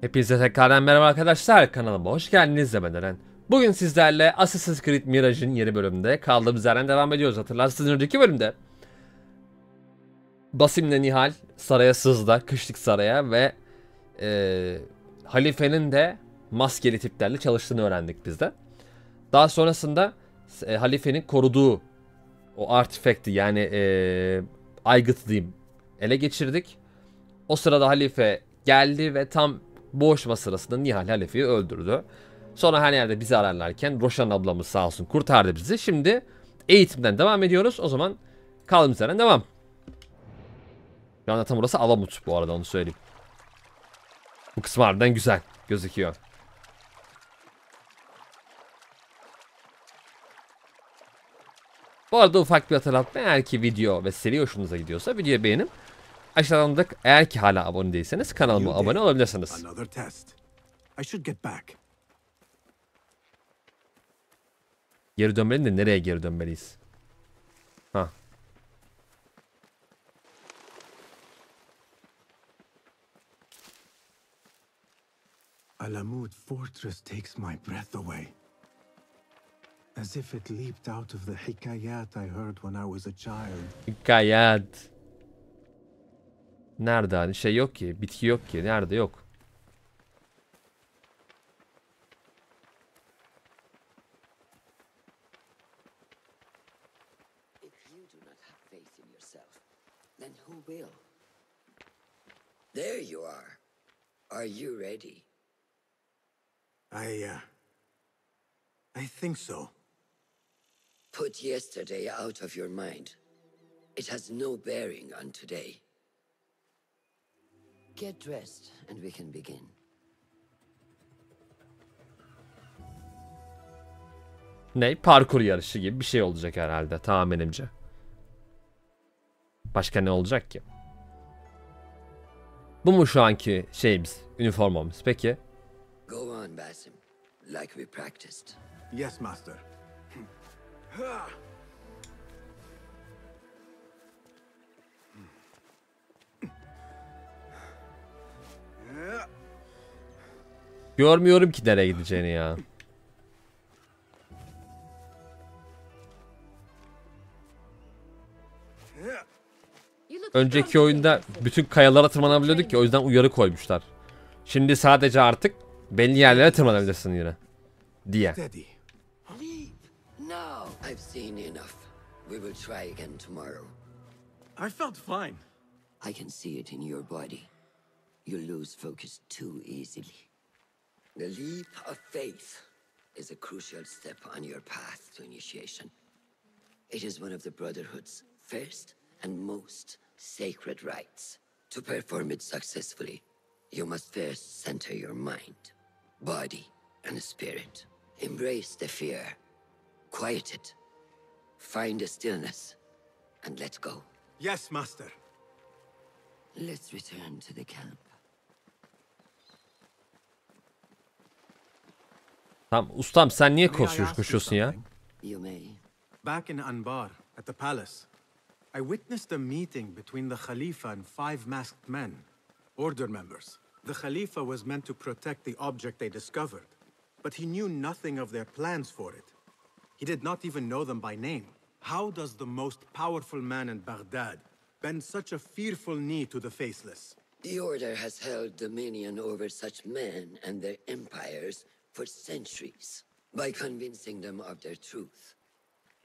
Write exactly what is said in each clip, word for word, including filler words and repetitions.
Hepinize tekrardan merhaba arkadaşlar, kanalıma hoş geldiniz demeden. Bugün sizlerle Assassin's Creed Mirage'in yeni bölümünde kaldığımız yerden devam ediyoruz. Hatırlarsınız önceki bölümde Basim'le Nehal saraya sızdı, kışlık saraya ve e, Halife'nin de maskeli tiplerle çalıştığını öğrendik biz de. Daha sonrasında e, Halife'nin koruduğu o artifact'i, yani e, aygıt diyeyim, ele geçirdik. O sırada Halife geldi ve tam boğuşma sırasında Nehal Halife'yi öldürdü. Sonra her yerde bizi ararlarken Roshan ablamız sağ olsun kurtardı bizi. Şimdi eğitimden devam ediyoruz. O zaman kaldığımız yerden devam. Şu anda tam burası Alamut, bu arada onu söyleyeyim. Bu kısmı harbiden güzel gözüküyor. Bu arada ufak bir hatırlatma, eğer ki video ve seri hoşunuza gidiyorsa videoyu beğenin. Aşağıdan da eğer ki hala abone değilseniz kanalıma abone olabilirsiniz. Geri dönmeliyim de nereye geri dönmeliyiz? Ha. Alamut fortress takes my breath away. As if it leaped out of the hikayat I heard when I was a child. Hikayat. Nerede hani şey yok ki, bitki yok ki, nerede yok. There you are. Are you ready? I uh I think so. Put yesterday out of your mind. It has no bearing on today. Get dressed and we can begin. Ne? Parkur yarışı gibi bir şey olacak herhalde tahminimce. Başka ne olacak ki? Bu mu şu anki şeyimiz, üniformamız? Peki. Go on Basim, like we practiced. Yes master. Görmüyorum ki nereye gideceğini ya. Önceki oyunda bütün kayalara tırmanabiliyorduk ya, o yüzden uyarı koymuşlar. Şimdi sadece artık belli yerlere tırmanabilirsin yine diye. You lose focus too easily. The leap of faith is a crucial step on your path to initiation. It is one of the Brotherhood's first and most sacred rites. To perform it successfully, you must first center your mind, body, and spirit. Embrace the fear, quiet it, find a stillness, and let go. Yes, master. Let's return to the camp. Tam ustam sen niye koşuyorsun koşuyorsun ya? Back in Anbar at the palace, I witnessed a meeting between the Khalifa and five masked men, order members. The Khalifa was meant to protect the object they discovered, but he knew nothing of their plans for it. He did not even know them by name. How does the most powerful man in Baghdad bend such a fearful knee to the faceless? The order has held dominion over such men and their empires for centuries by convincing them of their truth,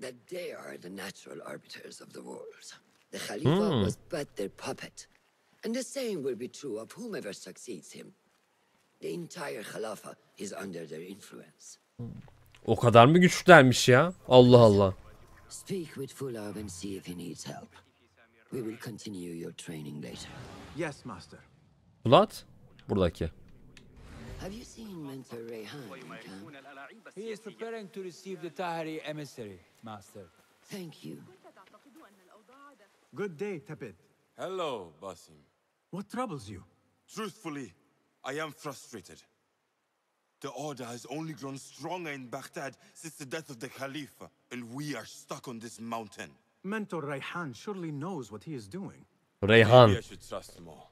that they are the natural arbiters of the world. The Khalifa hmm. was but their puppet, and the same will be true of whomever succeeds him. The entire Khalifa is under their influence. O kadar mı güçlülermiş ya? Allah Allah. Speak with Fuladh and see if he needs help. We will continue your training later. Yes, master. Fuladh, buradaki. Have you seen Mentor Rehan in camp? He is preparing to receive the Tahiri emissary, master. Thank you. Good day, Tepid. Hello, Basim. What troubles you? Truthfully, I am frustrated. The order has only grown stronger in Baghdad since the death of the Khalifa, and we are stuck on this mountain. Mentor Rehan surely knows what he is doing. Rehan. Maybe I should trust him more.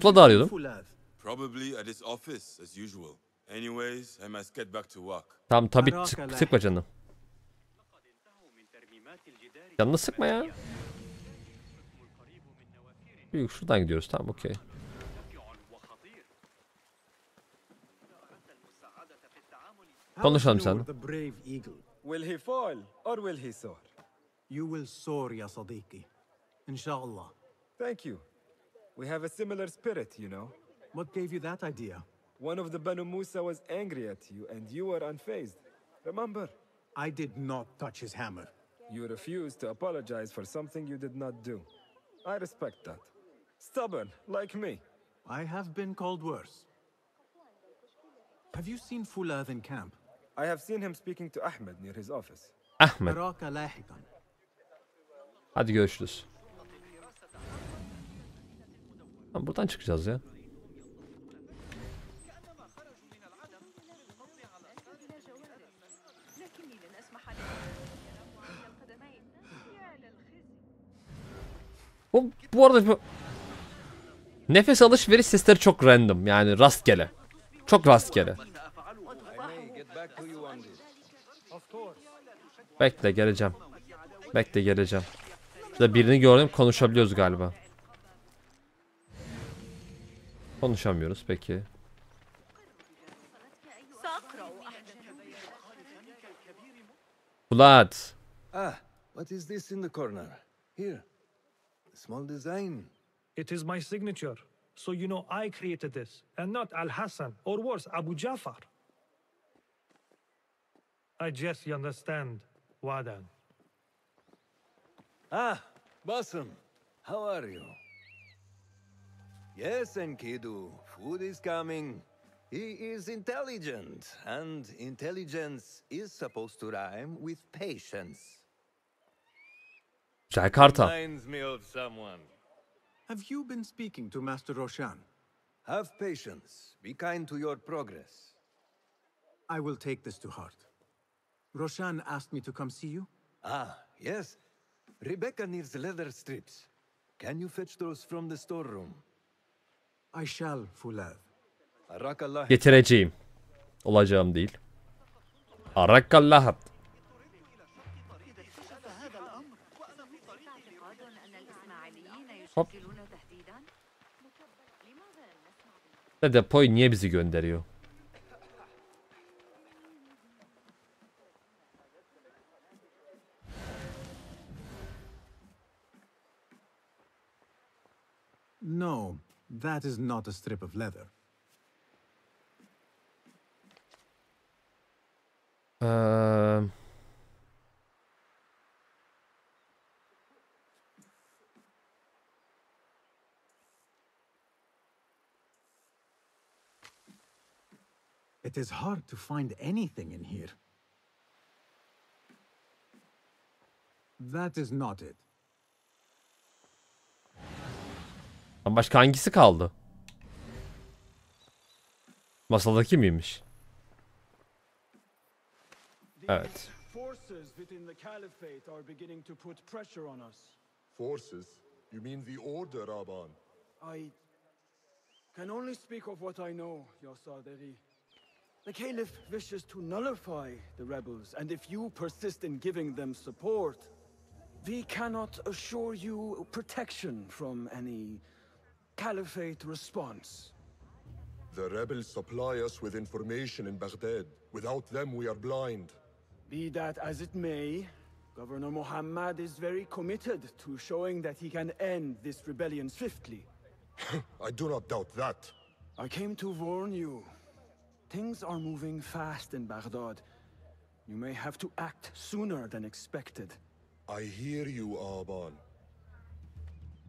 Fuladh'ı arıyordum. Tamam tabii sık, sıkma canını. Canını sıkma ya. Büyük şuradan gidiyoruz tamam okey. Konuşalım sen. Will he fall or will he soar? You will soar, Yasadiki. Inshallah. Thank you. We have a similar spirit, you know. What gave you that idea? One of the Banu Musa was angry at you and you were unfazed. Remember? I did not touch his hammer. You refused to apologize for something you did not do. I respect that. Stubborn, like me. I have been called worse. Have you seen Fuladh in camp? I have seen him speaking to Ahmed near his office. Ahmed. Hadi görüşürüz. Tamam, buradan çıkacağız ya. Bu, bu arada bu... Nefes alışveriş sesleri çok random yani rastgele. Çok rastgele. Bekle geleceğim. Bekle geleceğim. Şurada birini gördüm konuşabiliyoruz galiba. Konuşamıyoruz peki. Fuladh. Ah, what is this in the corner? Here. Small design. It is my signature. So you know I created this, and not Al Hassan, or worse, Abu Jafar. I just understand, Wadan. Ah, Basim, how are you? Yes, Enkidu, food is coming. He is intelligent, and intelligence is supposed to rhyme with patience. Jakarta. Reminds me of someone. Have you been speaking to Master Roshan? Have patience. Be kind to your progress. I will take this to heart. Roshan asked me to come see you. Ah, yes. Rebecca needs leather strips. Can you fetch those from the storeroom? I shall, Fuladh. Getireceğim. Olacağım değil. Arakallah. Hop. Depoy niye bizi gönderiyor? No, that is not a strip of leather. Uh... It is hard to find anything in here. That is not it. Ama başka hangisi kaldı? Masadaki miymiş? Evet. Forces within the Caliphate are beginning to put pressure on us. Forces? You mean the order, Albon? I can only speak of what I know, Yasadehi. The Caliph wishes to nullify the rebels, and if you persist in giving them support, we cannot assure you protection from any Caliphate response. The rebels supply us with information in Baghdad. Without them, we are blind. Be that as it may, Governor Muhammad is very committed to showing that he can end this rebellion swiftly. I do not doubt that. I came to warn you. Things are moving fast in Baghdad. You may have to act sooner than expected. I hear you, Albon.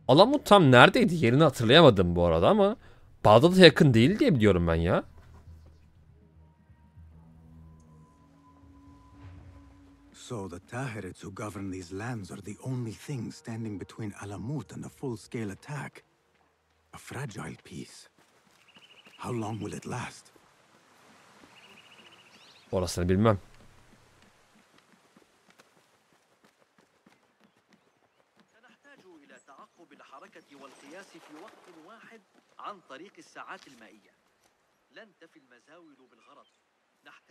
Alamut tam neredeydi? Yerini hatırlayamadım bu arada ama Bağdat'a yakın değil diye biliyorum ben ya. So the Tahirids who govern these lands are the only thing standing between Alamut and a full-scale attack. A fragile peace. How long will it last? Orasını bilmem.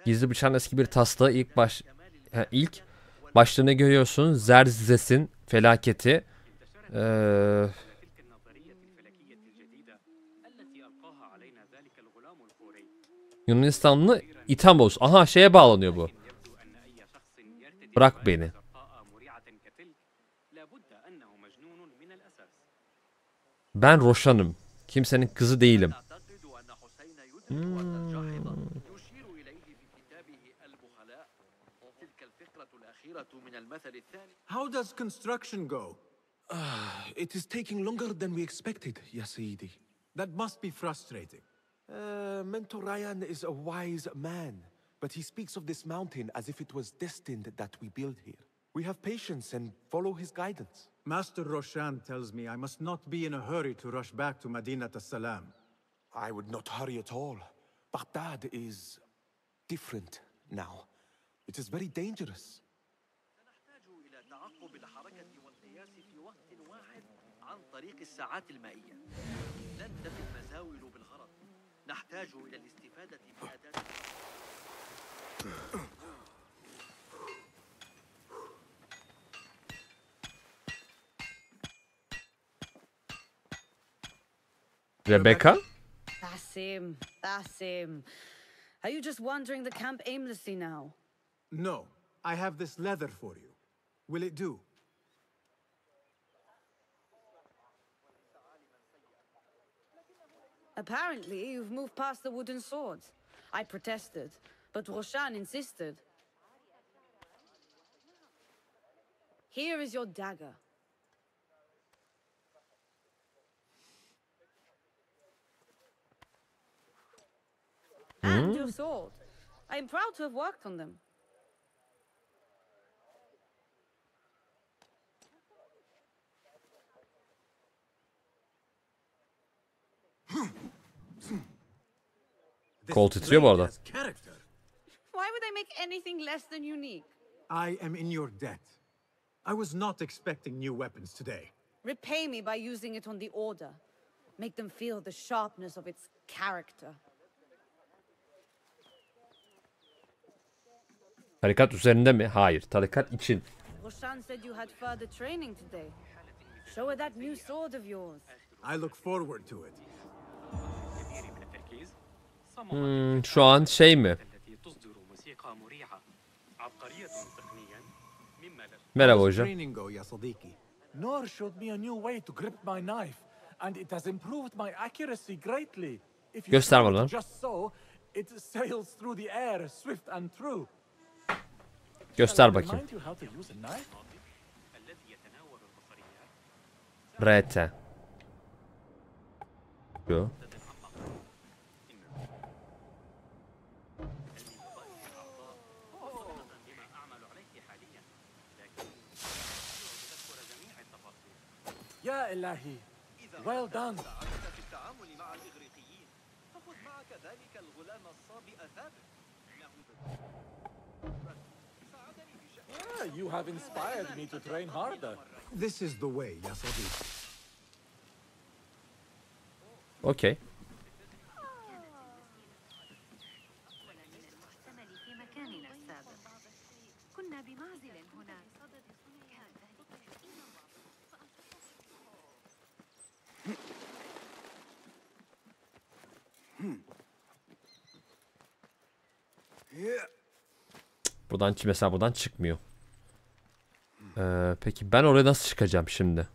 Gizli bıçağın eski bir tasla ilk baş ha, ilk başlığını görüyorsun. Zerzes'in felaketi. Ee... Yunanistanlı İtamos. Aha şeye bağlanıyor bu. Bırak beni. Ben Roshan'ım. Kimsenin kızı değilim. Hmm. How does construction go? Uh, it is taking longer than we expected, Yasadehi. That must be frustrating. Uh, Mentor Rehan is a wise man, but he speaks of this mountain as if it was destined that we build here. We have patience and follow his guidance. Master Roshan tells me I must not be in a hurry to rush back to Madinat As-Salam. I would not hurry at all. Baghdad is different now. It is very dangerous. Rebecca? Basim, Basim. Are you just wandering the camp aimlessly now? No, I have this leather for you. Will it do? Apparently, you've moved past the wooden swords. I protested, but Roshan insisted. Here is your dagger. Hmm? And your sword. I am proud to have worked on them. Kol titriyor bu arada. Why would I make anything less than unique? I am in your debt. I was not expecting new weapons today. Repay me by using it on the order. Make them feel the sharpness of its character. Tarikat üzerinde mi? Hayır, tarikat için. Roshan said you had further training today. Show her that new sword of yours. I look forward to it. Hmm, şu an şey mi? Merhaba hocam. Nur showed me a new way to grip my knife and it has improved my accuracy greatly. If you do just so, it sails through the air swift and true. Göster bakayım. Rete. Yo. Ya ilahi. Well done. Yeah, you have inspired me to train harder. This is the way, Yasadehi. Okay. Buradan mesela buradan çıkmıyor. Ee, peki ben oraya nasıl çıkacağım şimdi?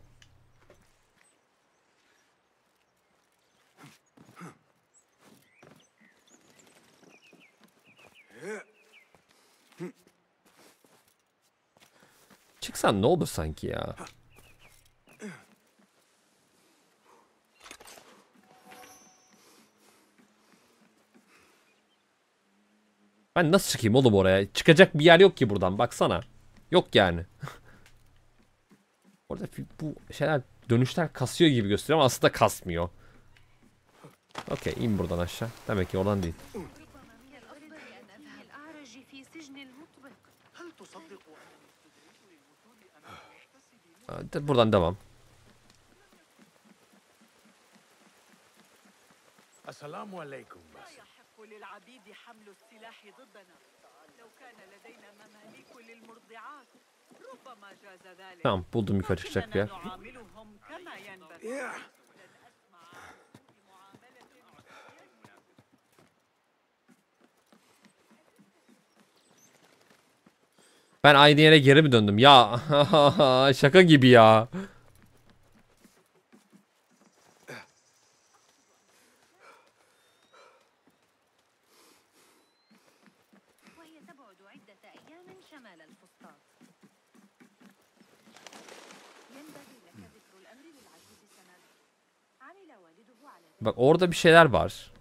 Çıksan ne olur sanki ya? Ben nasıl çıkayım oğlum oraya? Çıkacak bir yer yok ki buradan. Baksana. Yok yani. Orada bu şeyler dönüşler kasıyor gibi gösteriyor ama aslında kasmıyor. Okey, in buradan aşağı. Demek ki oradan değil. Buradan devam. Assalamu alaikum, Basim. Tamam, buldum birkaç kaçacak bir yer. Yeah. Ben aynı yere geri mi döndüm? Ya şaka gibi ya. Bak orada bir şeyler var.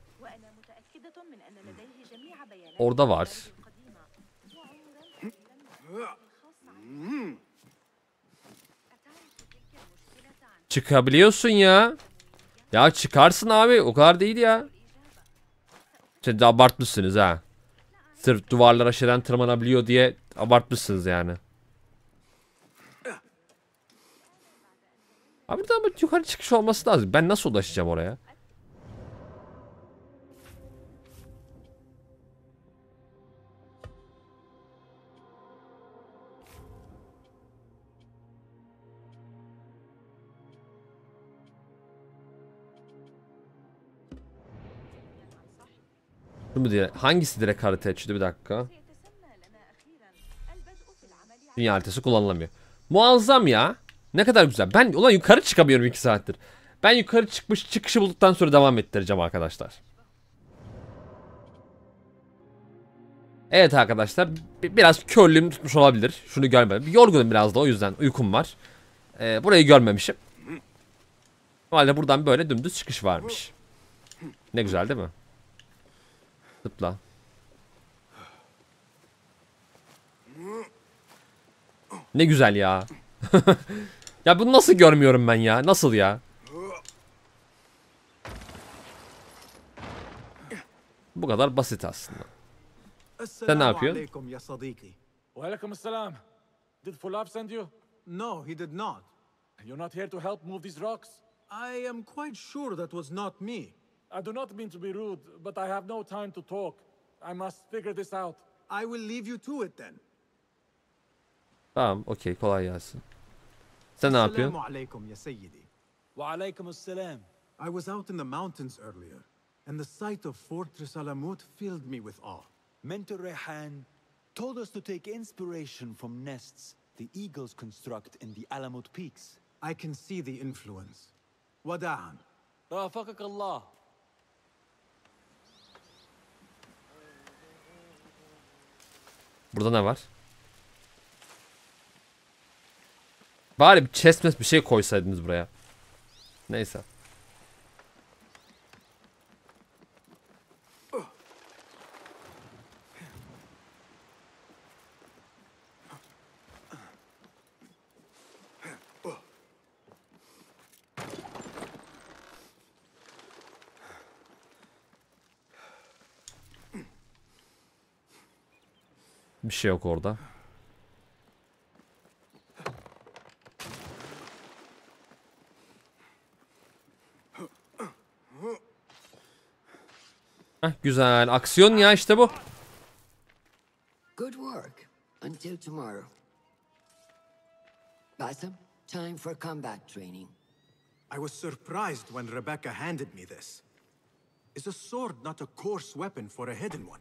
Orada var. Çıkabiliyorsun ya. Ya çıkarsın abi, o kadar değil ya. Siz de abartmışsınız ha. Sırf duvarlara şeyden tırmanabiliyor diye abartmışsınız yani. Abi buradan bir yukarı çıkış olması lazım. Ben nasıl ulaşacağım oraya? Hangisi direkt harita açıldı? Bir dakika. Dünya haritası kullanılamıyor. Muazzam ya. Ne kadar güzel. Ben ulan yukarı çıkamıyorum iki saattir. Ben yukarı çıkmış çıkışı bulduktan sonra devam ettireceğim arkadaşlar. Evet arkadaşlar. Biraz körlüğüm tutmuş olabilir. Şunu görmedim. Yorgunum biraz da, o yüzden uykum var. Ee, burayı görmemişim. Normalde buradan böyle dümdüz çıkış varmış. Ne güzel değil mi? Zıpla. Ne güzel ya. Ya bunu nasıl görmüyorum ben ya? Nasıl ya? Bu kadar basit aslında. Sen ne yapıyorsun? Aleykümselam. Did Fuladh send you? No, he did not. You're not here to help move these rocks? I am quite sure that was not me. I do not mean to be rude, but I have no time to talk. I must figure this out. I will leave you to it then. Tamam, okey, kolay gelsin. Sen ne yapıyorsun? Selamun aleyküm ya seyyidi. Ve aleyküm selam. I was out in the mountains earlier, and the sight of Fortress Alamut filled me with awe. Mentor Rehan told us to take inspiration from nests the eagles construct in the Alamut peaks. I can see the influence. Wadan. Rafakak Allah. Burada ne var? Bari bir chestmes bir şey koysaydınız buraya. Neyse. Bir şey yok orada. Heh, güzel. Aksiyon ya, işte bu. Good work. Until tomorrow. Basim, time for combat training. I was surprised when Rebecca handed me this. Is a sword not a coarse weapon for a hidden one?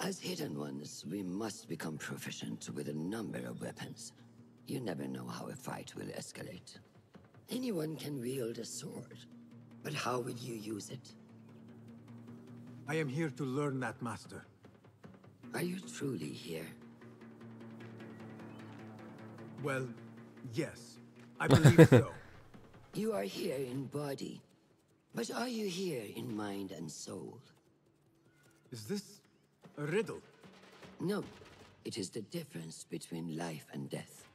As hidden ones, we must become proficient with a number of weapons. You never know how a fight will escalate. Anyone can wield a sword, but how will you use it? I am here to learn that, master. Are you truly here? Well, yes. I believe so. You are here in body, but are you here in mind and soul? Is this a riddle? No, it is the difference between life and death.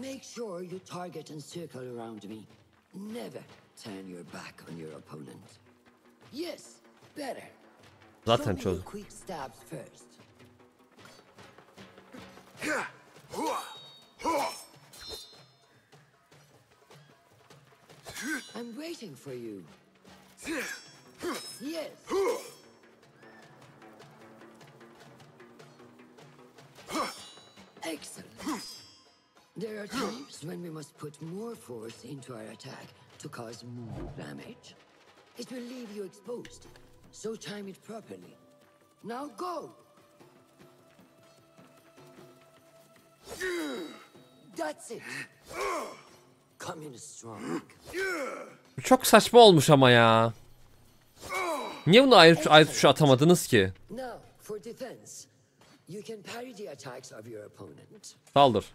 Make sure you target and circle around me. Never turn your back on your opponent. Yes, better. Zaten çözdüm. Quick stabs first. I'm waiting for you. Yes. Excellent. There are times when we must put more force into our attack to cause more damage. It will leave you exposed, so time it properly. Now go! That's it. Çok saçma olmuş ama ya. Niye bunu ayrı ayrı tuşa atamadınız ki? Saldır.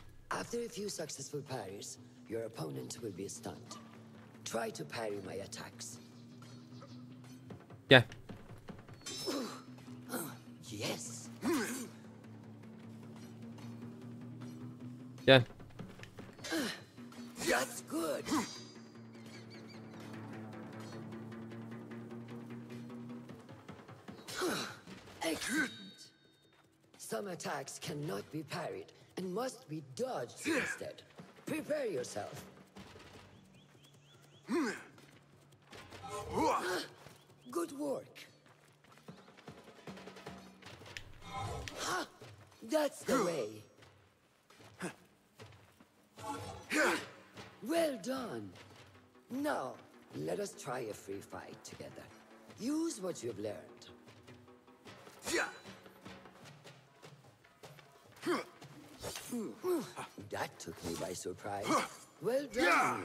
Gel. Gel. That's good. Excellent. Some attacks cannot be parried and must be dodged instead. Prepare yourself. Good work. That's the way. Well done. Now, let us try a free fight together. Use what you've learned. That took me by surprise. Well done.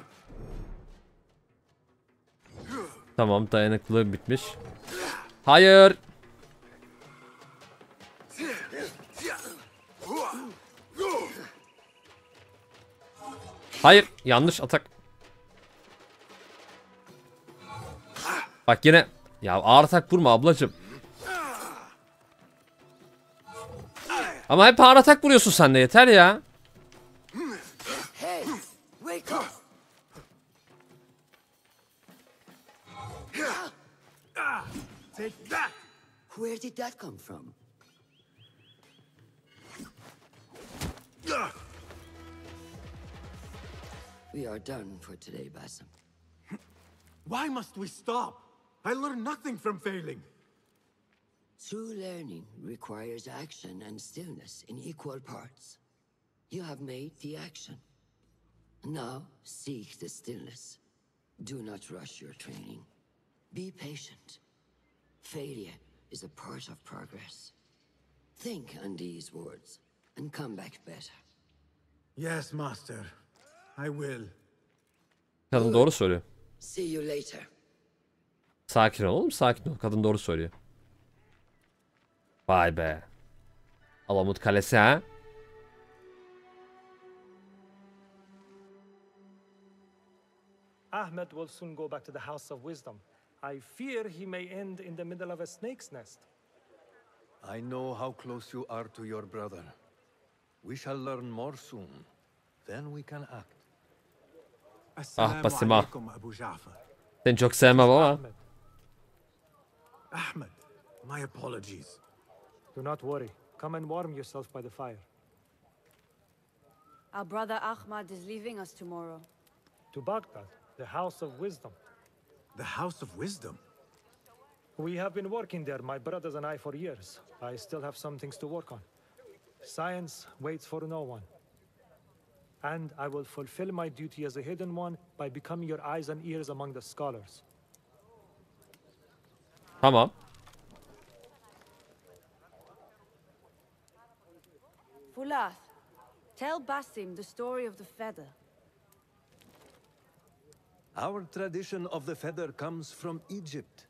Tamam, dayanıklılığı bitmiş. Hayır. Hayır, yanlış atak. Bak yine ya, ağır atak vurma ablacığım. Ama hep ağır atak vuruyorsun sen de, yeter ya. Where did that come from? We are done for today, Basim. Why must we stop? I learned nothing from failing. True learning requires action and stillness in equal parts. You have made the action. Now seek the stillness. Do not rush your training. Be patient. Failure is a part of progress. Think on these words and come back better. Yes, master. I will. Kadın doğru söylüyor. See you later. Sakin ol oğlum, sakin ol. Kadın doğru söylüyor. Vay be. Alamut kalesi ha. Ahmed will soon go back to the House of Wisdom. I fear he may end in the middle of a snake's nest. I know how close you are to your brother. We shall learn more soon. Then we can act. Ah, Basim. Abu Jafar. Seni çok sevmem ama. Ahmed, my apologies. Do not worry. Come and warm yourself by the fire. Our brother Ahmed is leaving us tomorrow. To Baghdad, the House of Wisdom. The House of Wisdom? We have been working there, my brothers and I, for years. I still have some things to work on. Science waits for no one. And I will fulfill my duty as a hidden one by becoming your eyes and ears among the scholars. Tamam. Fuladh, tell Basim the story of the feather. Our tradition of the feather comes from Egypt.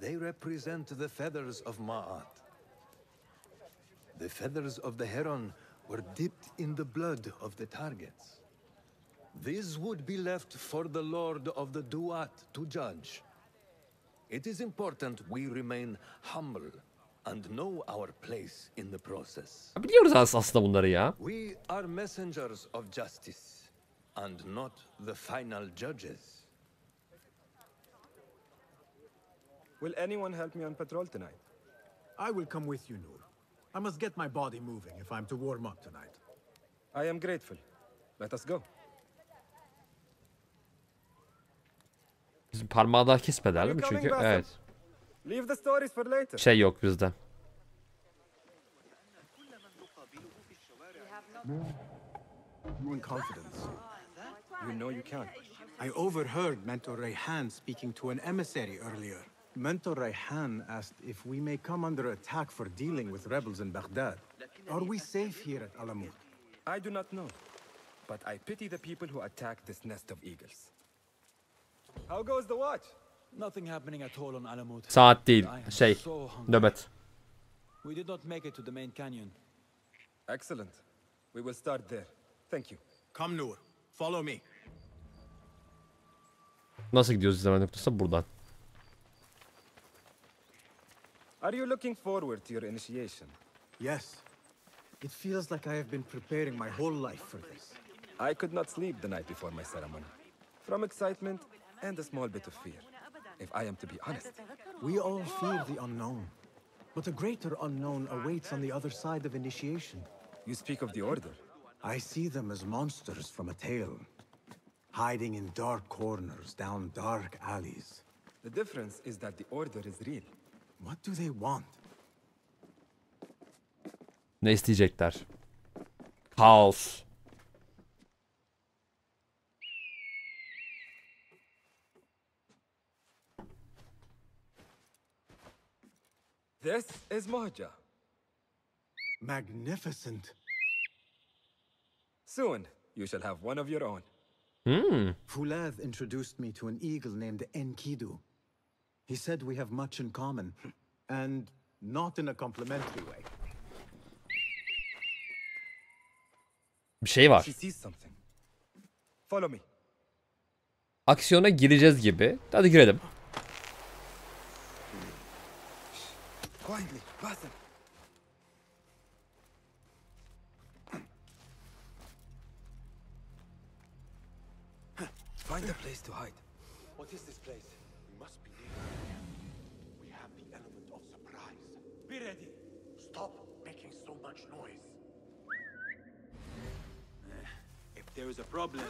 They represent the feathers of Ma'at. The feathers of the heron were dipped in the blood of the targets. These would be left for the Lord of the Duat to judge. It is important we remain humble and know our place in the process. Biliyoruz aslında bunları ya. We are messengers of justice and not the final judges. Will anyone help me on patrol tonight? I will come with you, Nur. I must get my body moving if I'm to warm up tonight. I am grateful. Let us go. Bizim parmağı daha kesmediler değil mi? Çünkü evet. Şey yok bizde. You know you can. I overheard Mentor Rehan speaking to an emissary earlier. Mentor Rehan asked if we may come under attack for dealing with rebels in Baghdad. Are we safe here at Alamut? I do not know, but I pity the people who attack this nest of eagles. How goes the watch? Nothing happening at all on Alamut. Saat değil, şey, nöbet. We did not make it to the main canyon. Excellent. We will start there. Thank you. Come Nur, follow me. Nasıl gidiyoruz izleme noktasına? Buradan. Are you looking forward to your initiation? Yes. It feels like I have been preparing my whole life for this. I could not sleep the night before my ceremony. From excitement and a small bit of fear. If I am to be honest. We all fear the unknown. But a greater unknown awaits on the other side of initiation. You speak of the Order. I see them as monsters from a tale. Hiding in dark corners, down dark alleys. The difference is that the Order is real. What do they want? Ne isteyecekler? Kaos. This is Moja. Magnificent. Soon, you shall have one of your own. Mm. Fuladh introduced me to an eagle named Enkidu. He said we have much in common, and not in a complimentary way. Bir şey var. Aksiyona gireceğiz gibi. Hadi girelim. Find a place to hide. What is this place? We must be near. We have the element of surprise. Be ready. Stop making so much noise. If there is a problem,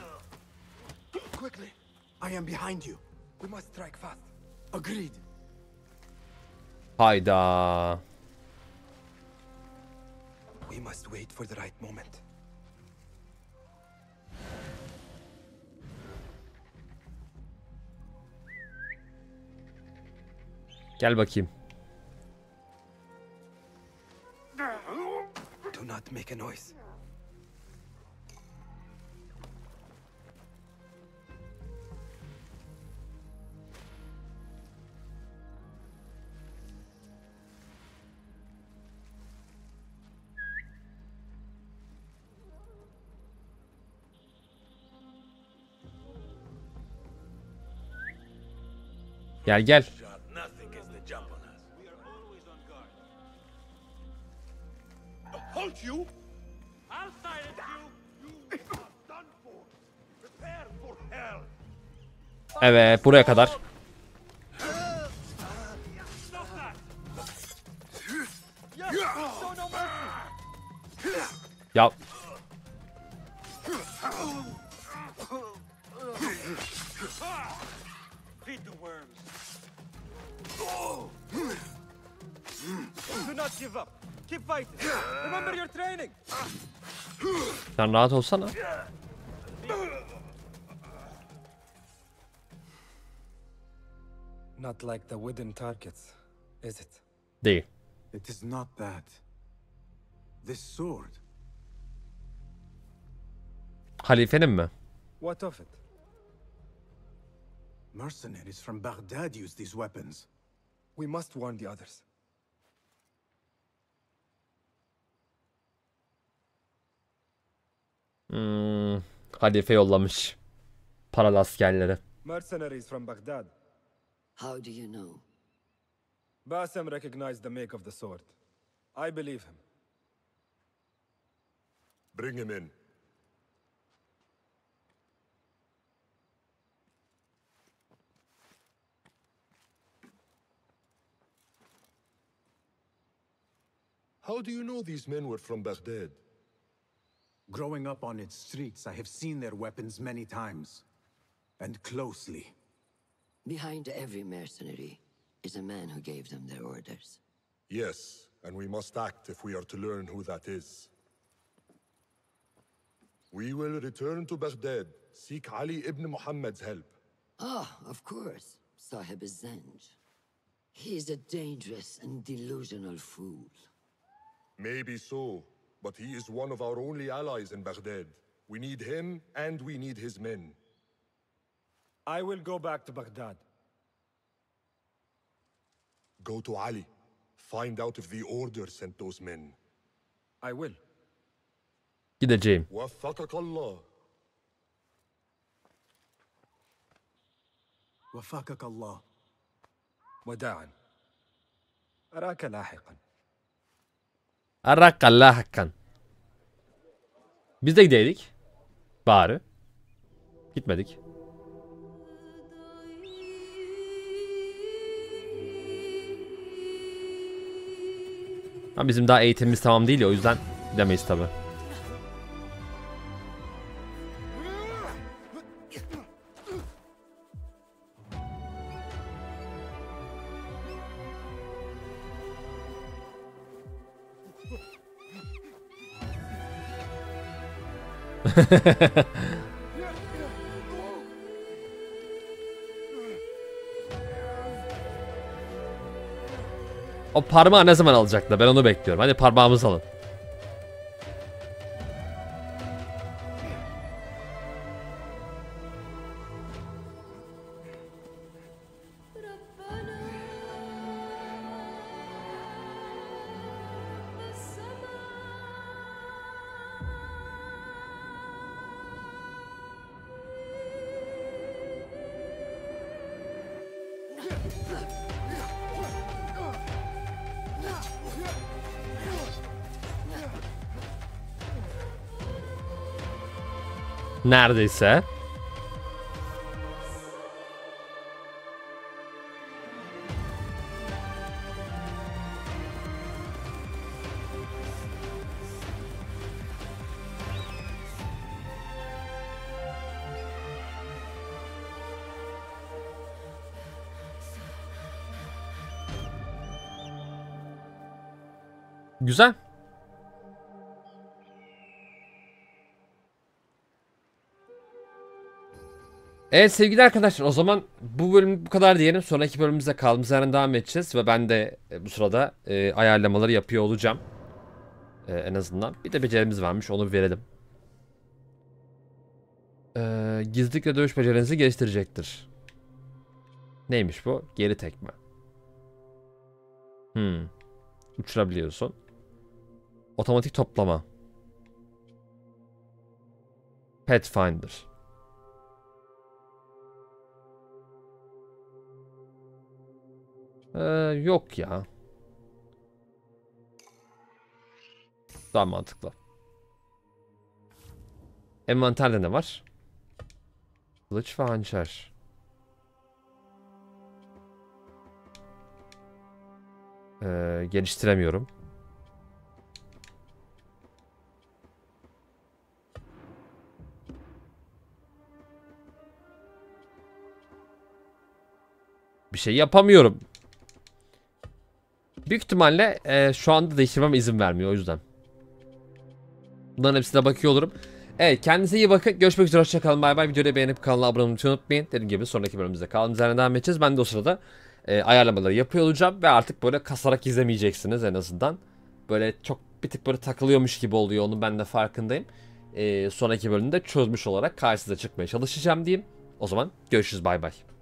quickly. I am behind you. We must strike fast. Agreed. Hayda. We must wait for the right moment. Gel bakayım. Do not make a noise. Gel gel. You? I'll silence you. You are done for. Prepare for hell. Evet, buraya kadar. Ya. Feed the worms. Do not give up. Keep fighting. Remember your training. Sen rahat olsana. Not like the wooden targets, is it? Değil. It is not that. This sword. Halifenin mi? What of it? Mercenaries from Baghdad use these weapons. We must warn the others. Hmm, Halife yollamış paralı askerlere. Mercenaries from Baghdad. How do you know? Basim recognized the make of the sword. I believe him. Bring him in. How do you know these men were from Baghdad? Growing up on its streets, I have seen their weapons many times. And closely. Behind every mercenary is a man who gave them their orders. Yes, and we must act if we are to learn who that is. We will return to Baghdad, seek Ali ibn Muhammad's help. Ah, oh, of course, Sahib-i-Zanj. He is a dangerous and delusional fool. Maybe so, but he is one of our only allies in Baghdad. We need him, and we need his men. I will go back to Baghdad. Go to Ali. Find out if the order sent those men. I will. Gideceğim. Wafakakallah. Wafakakallah. Wada'an. Araka lahiqan. Araka lahiqan. Biz de gideydik. Bari. Gitmedik. Ha, bizim daha eğitimimiz tamam değil ya, o yüzden gidemeyiz tabi. O parmağı ne zaman alacak da ben onu bekliyorum. Hadi parmağımızı alın. Neredeyse. Güzel. Evet sevgili arkadaşlar, o zaman bu bölüm bu kadar diyelim. Sonraki bölümümüzde kaldığımız yerden devam edeceğiz ve ben de bu sırada e, ayarlamaları yapıyor olacağım. E, en azından bir de becerimiz varmış, onu verelim. E, gizlilikle dövüş becerinizi geliştirecektir. Neymiş bu? Geri tekme. Hmm. Uçurabiliyorsun. Otomatik toplama. Pathfinder. Ee, yok ya. Daha mantıklı. Envanterde ne var? Kılıç ve hançer. Ee, geliştiremiyorum. Bir şey yapamıyorum. Büyük ihtimalle e, şu anda değiştirmem izin vermiyor, o yüzden. Bunların hepsine bakıyor olurum. Evet, kendinize iyi bakın. Görüşmek üzere, hoşçakalın. Bay bay. Videoyu beğenip kanala abone olmayı unutmayın. Dediğim gibi sonraki bölümümüzde kaldığımız yerden devam edeceğiz. Ben de o sırada e, ayarlamaları yapıyor olacağım. Ve artık böyle kasarak izlemeyeceksiniz en azından. Böyle çok bir tık böyle takılıyormuş gibi oluyor. Onun ben de farkındayım. E, sonraki bölümde çözmüş olarak karşınıza çıkmaya çalışacağım diyeyim. O zaman görüşürüz. Bay bay.